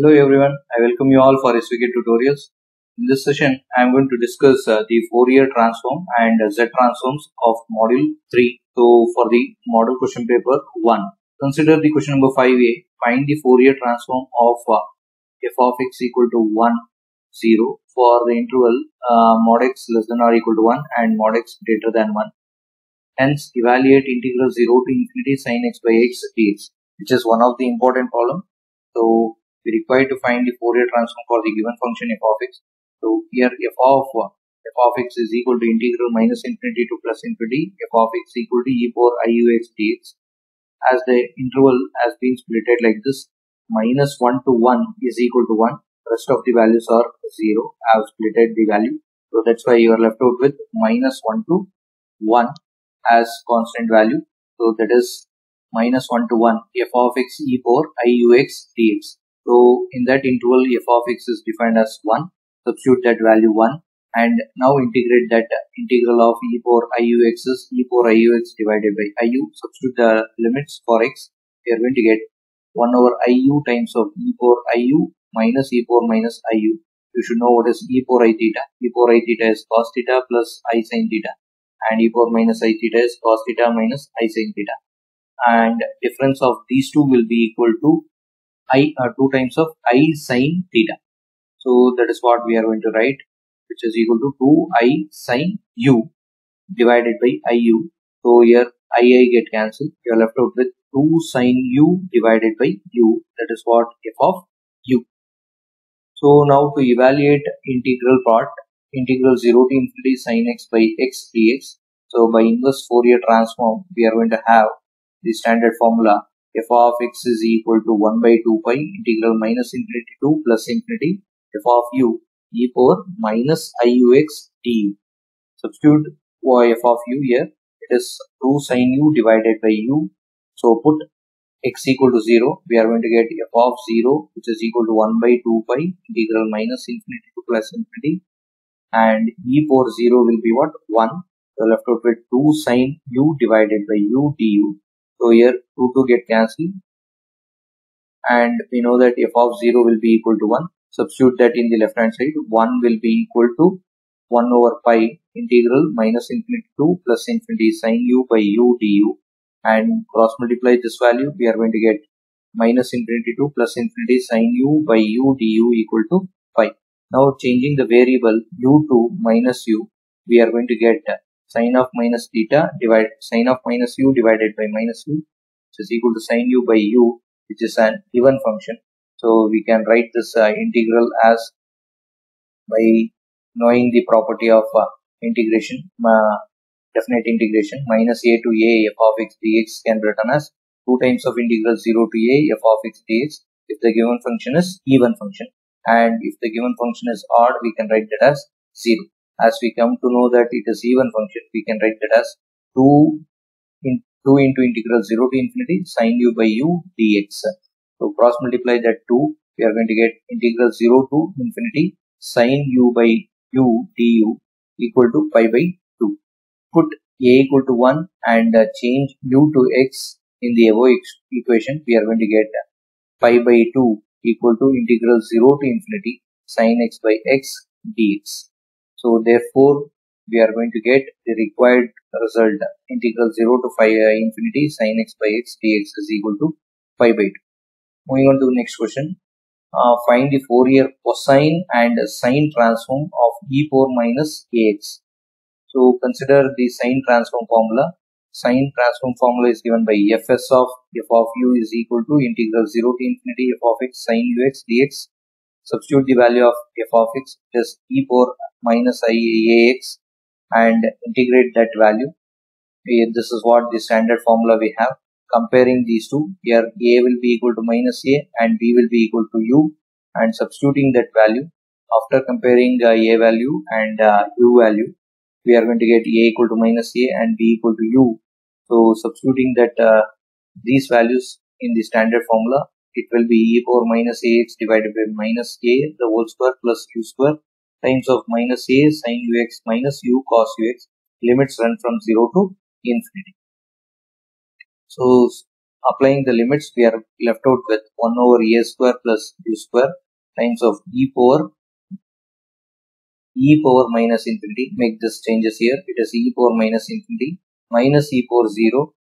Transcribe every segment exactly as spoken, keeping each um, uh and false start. Hello everyone, I welcome you all for S V K Tutorials. In this session, I am going to discuss uh, the Fourier Transform and uh, Z-Transforms of Module three. So, for the model question paper one, consider the question number five A. Find the Fourier Transform of uh, f of x equal to one, zero for the interval uh, mod x less than or equal to one and mod x greater than one. Hence, evaluate integral zero to infinity sin x by x dx, which is one of the important problem. So, we require to find the Fourier transform for the given function f of x. So here f of f of x is equal to integral minus infinity to plus infinity f of x equal to e power I u x dx. As the interval has been splitted like this, minus one to one is equal to one. Rest of the values are zero. I have splitted the value, so that's why you are left out with minus one to one as constant value. So that is minus one to one f of x e power I u x dx. So, in that interval, f of x is defined as one, substitute that value one, and now integrate that integral of e power I u x is e power I u x divided by I u, substitute the limits for x, we are going to get one over I u times of e power I u minus e power minus I u. You should know what is e power I theta, e power I theta is cos theta plus I sin theta, and e power minus I theta is cos theta minus I sin theta, and difference of these two will be equal to I are two times of I sin theta. So that is what we are going to write, which is equal to two I sin u divided by I u. So here I I get cancelled. You are left out with two sin u divided by u. That is what f of u. So now to evaluate integral part, integral zero to infinity sin x by x dx. So by inverse Fourier transform, we are going to have the standard formula. F of x is equal to one by two pi integral minus infinity to plus infinity f of u e power minus I u x d. Substitute f of u here, it is two sin u divided by u. So put x equal to zero, we are going to get f of zero, which is equal to one by two pi integral minus infinity to plus infinity, and e power zero will be what? one. So left out with two sin u divided by u du. So here two to get cancelled, and we know that f of zero will be equal to one. Substitute that in the left hand side, one will be equal to one over pi integral minus infinity to plus infinity sin u by u du, and cross multiply this value, we are going to get minus infinity to plus infinity sin u by u du equal to pi. Now changing the variable u to minus u, we are going to get sin of minus theta divided sin of minus u divided by minus u, which is equal to sin u by u, which is an even function. So we can write this uh, integral as by knowing the property of uh, integration, uh, definite integration, minus a to a f of x dx can be written as two times of integral zero to a f of x dx if the given function is even function, and if the given function is odd, we can write that as zero. As we come to know that it is even function, we can write that as two, in, two into integral zero to infinity sin u by u dx. So cross multiply that two, we are going to get integral zero to infinity sin u by u du equal to pi by two. Put a equal to one and uh, change u to x in the above equation, we are going to get uh, pi by two equal to integral zero to infinity sin x by x dx. So therefore, we are going to get the required result, integral zero to pi uh, infinity sin x by x dx is equal to pi by two. Moving on to the next question, uh, find the Fourier cosine and sine transform of e power minus ax. So consider the sine transform formula. Sine transform formula is given by fs of f of u is equal to integral zero to infinity f of x sin u x dx. Substitute the value of f of x, it is e power minus I ax, and integrate that value. Here this is what the standard formula we have. Comparing these two, here a will be equal to minus a and b will be equal to u, and substituting that value, after comparing uh, a value and uh, u value, we are going to get a equal to minus a and b equal to u. So substituting that uh, these values in the standard formula, it will be e power minus ax divided by minus a the whole square plus u square times of minus a sin ux minus u cos ux, limits run from zero to infinity. So applying the limits, we are left out with one over a square plus b square times of e power e power minus infinity. Make this changes here. It is e power minus infinity minus e power zero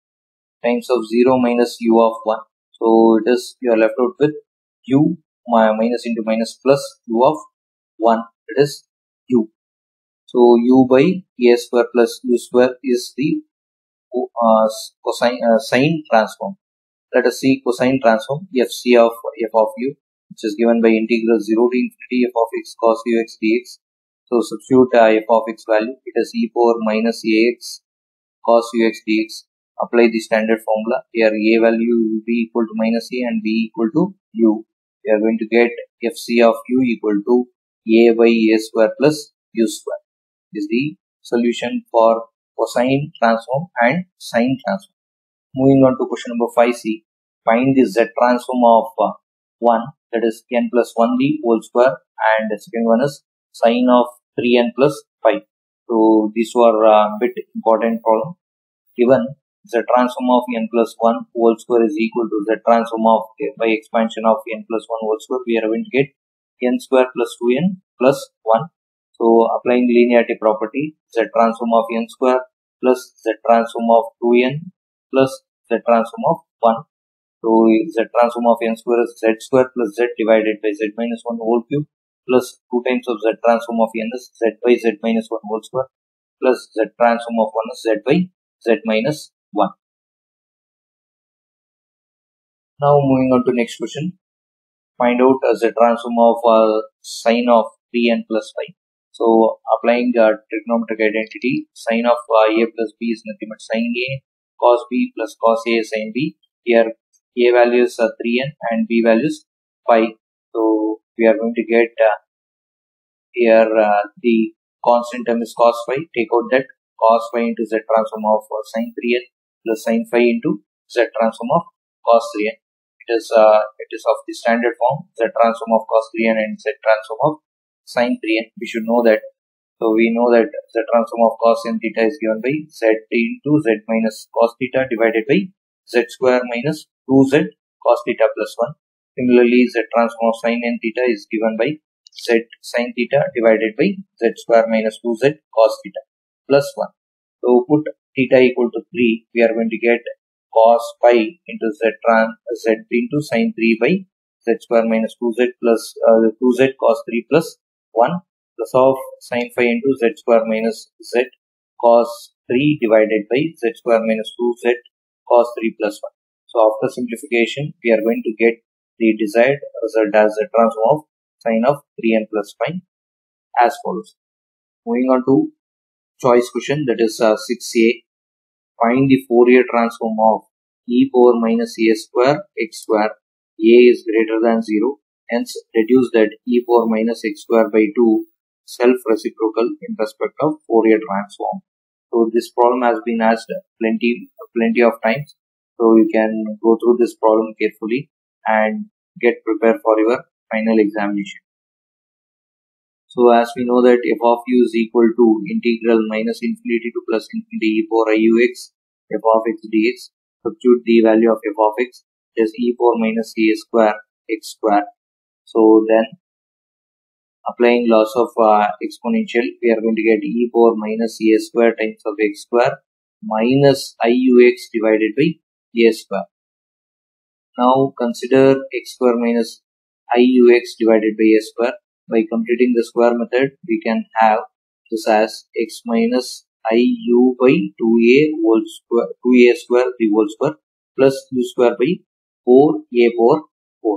times of zero minus u of one. So it is, you are left out with u minus into minus plus u of one. It is u. So u by a square plus u square is the Uh, cosine uh, sine transform. Let us see cosine transform F C of f of u, which is given by integral zero to infinity f of x cos u x dx. So substitute uh, f of x value. It is e power minus ax cos u x dx. Apply the standard formula. Here a value will be equal to minus a and b equal to u. We are going to get F C of u equal to a by a square plus u square. This is the solution for cosine transform and sine transform. Moving on to question number five C. Find the Z transform of uh, one, that is n plus one d whole square, and the second one is sine of three n plus five. So these were a uh, bit important problem. Given Z transform of n plus one whole square is equal to Z transform of uh, by expansion of n plus one whole square, we are going to get n square plus two n plus one. So applying linearity property, Z transform of n square plus Z transform of two n plus Z transform of one. So Z transform of n square is Z square plus Z divided by Z minus one whole cube plus two times of Z transform of n is Z by Z minus one whole square plus Z transform of one is Z by Z minus one. Now moving on to next question. Find out uh, Z transform of uh, sine of three n plus five. So applying the trigonometric identity, sine of uh, a plus b is nothing but sine a cos b plus cos a sine b. Here a value is uh, three n and b value is five. So we are going to get uh, here uh, the constant term is cos phi. Take out that cos phi into Z transform of uh, sine three n plus sine phi into Z transform of cos three n. It is uh, it is of the standard form, Z transform of cos three n and Z transform of sine three n. We should know that. So we know that Z transform of cos n theta is given by Z into Z minus cos theta divided by Z square minus two z cos theta plus one. Similarly, Z transform of sine n theta is given by Z sine theta divided by Z square minus two z cos theta plus one. So put theta equal to three. We are going to get cos pi into Z trans Z into sine three by Z square minus two z plus uh, two z cos three plus one plus of sine phi into Z square minus Z cos three divided by Z square minus two z cos three plus one. So after simplification, we are going to get the desired result as Z transform of sine of three n plus five as follows. Moving on to choice question, that is uh, six A. Find the Fourier transform of e power minus a square x square. A is greater than zero. Hence, reduce that e power minus x square by two self-reciprocal in respect of Fourier transform. So this problem has been asked plenty, plenty of times. So you can go through this problem carefully and get prepared for your final examination. So as we know that f of u is equal to integral minus infinity to plus infinity e power i u x f of x dx. Substitute the value of f of x, is e power minus a square x square. So then applying laws of uh, exponential, we are going to get e power minus a square times of x square minus i u x divided by a square. Now consider x square minus i u x divided by a square. By completing the square method, we can have this as x minus i u by two a whole square, two a square the whole square plus u square by four a power four.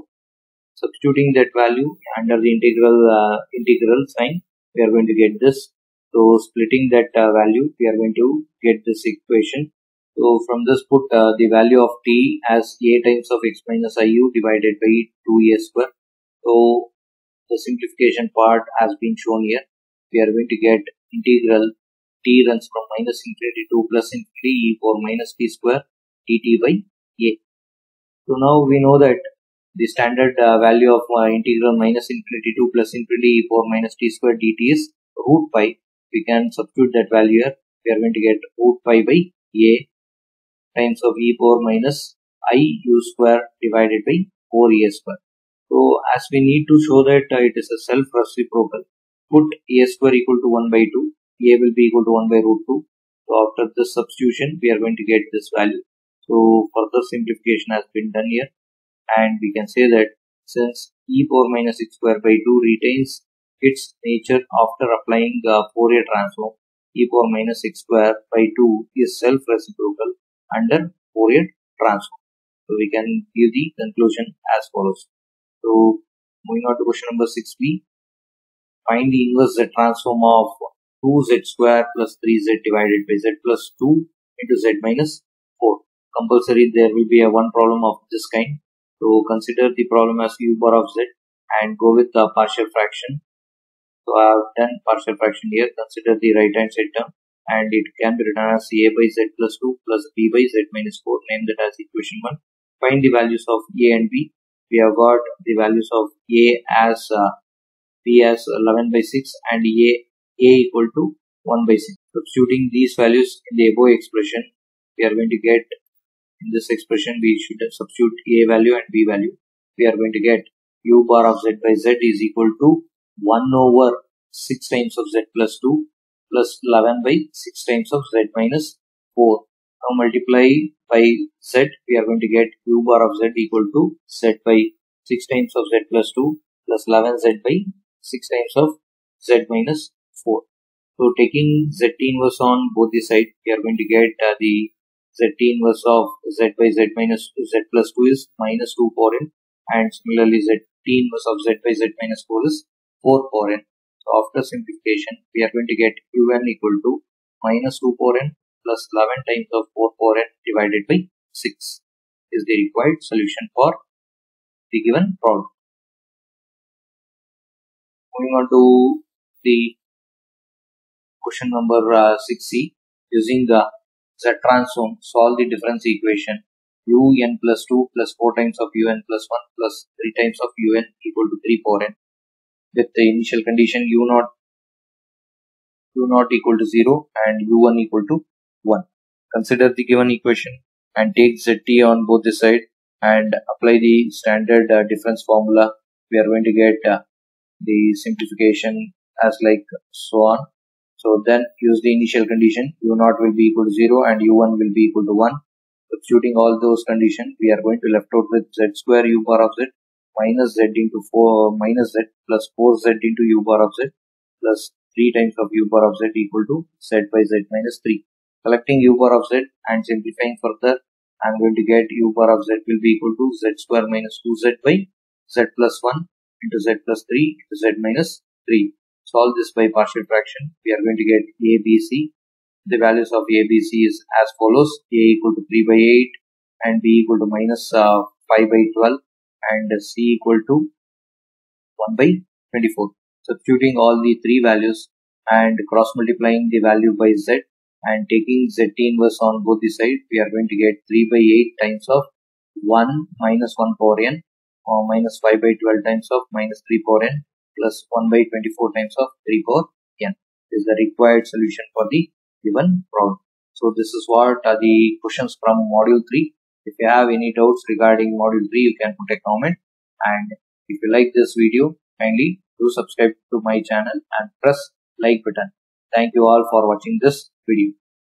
Substituting that value under the integral uh, integral sign, we are going to get this. So splitting that uh, value, we are going to get this equation. So from this, put uh, the value of t as a times of x minus i u divided by two a square. So the simplification part has been shown here. We are going to get integral t runs from minus infinity to plus infinity e power minus t square dt by a. So now we know that the standard uh, value of uh, integral minus infinity to plus infinity e power minus t square dt is root pi. We can substitute that value here. We are going to get root pi by a times of e power minus I u square divided by four a square. So as we need to show that uh, it is a self-reciprocal, put a square equal to one by two, a will be equal to one by root two. So after this substitution, we are going to get this value. So further simplification has been done here, and we can say that since e power minus x square by two retains its nature after applying uh, Fourier transform, e power minus x square by two is self-reciprocal under Fourier transform. So we can give the conclusion as follows. So moving on to question number six b, find the inverse z transform of two z square plus three z divided by z plus two into z minus four. Compulsory there will be a one problem of this kind. So consider the problem as u bar of z and go with the partial fraction. So I have done partial fraction here. Consider the right hand side term, and it can be written as a by z plus two plus b by z minus four. Name that as equation one. Find the values of a and b. We have got the values of a as uh, b as eleven by six and a, a equal to one by six. Substituting these values in the above expression, we are going to get, in this expression we should substitute a value and b value. We are going to get u bar of z by z is equal to one over six times of z plus two plus eleven by six times of z minus four. Now multiply by z, we are going to get u bar of z equal to z by six times of z plus two plus eleven z by six times of z minus four. So taking z inverse on both the sides, we are going to get uh, the z inverse of z by z minus z plus two is minus two power n, and similarly z inverse of z by z minus four is four power n. So after simplification, we are going to get un equal to minus two power n plus eleven times of four power n divided by six is the required solution for the given problem. Moving on to the question number uh, six c, using the Z transform, solve the difference equation un plus two plus four times of un plus one plus three times of un equal to three power n with the initial condition u naught u naught equal to zero and u one equal to one. Consider the given equation and take zt on both the side and apply the standard uh, difference formula. We are going to get uh, the simplification as like so on. So then use the initial condition u naught will be equal to zero and u one will be equal to one. Substituting all those conditions, we are going to left out with z square u bar of z minus z into four minus z plus four z into u bar of z plus three times of u bar of z equal to z by z minus three. Collecting u bar of z and simplifying further, I am going to get u bar of z will be equal to z square minus two z by z plus one into z plus three into z minus three. Solve this by partial fraction. We are going to get a, b, c. The values of a, b, c is as follows. a equal to three by eight and b equal to minus uh, five by twelve and c equal to one by twenty-four. Substituting all the three values and cross multiplying the value by z and taking z inverse on both the sides, we are going to get three by eight times of one minus one power n, or minus five by twelve times of minus three power n, plus one by twenty-four times of three power n is the required solution for the given problem. So this is what are the questions from module three. If you have any doubts regarding module three, you can put a comment. And if you like this video, kindly do subscribe to my channel and press like button. Thank you all for watching this video.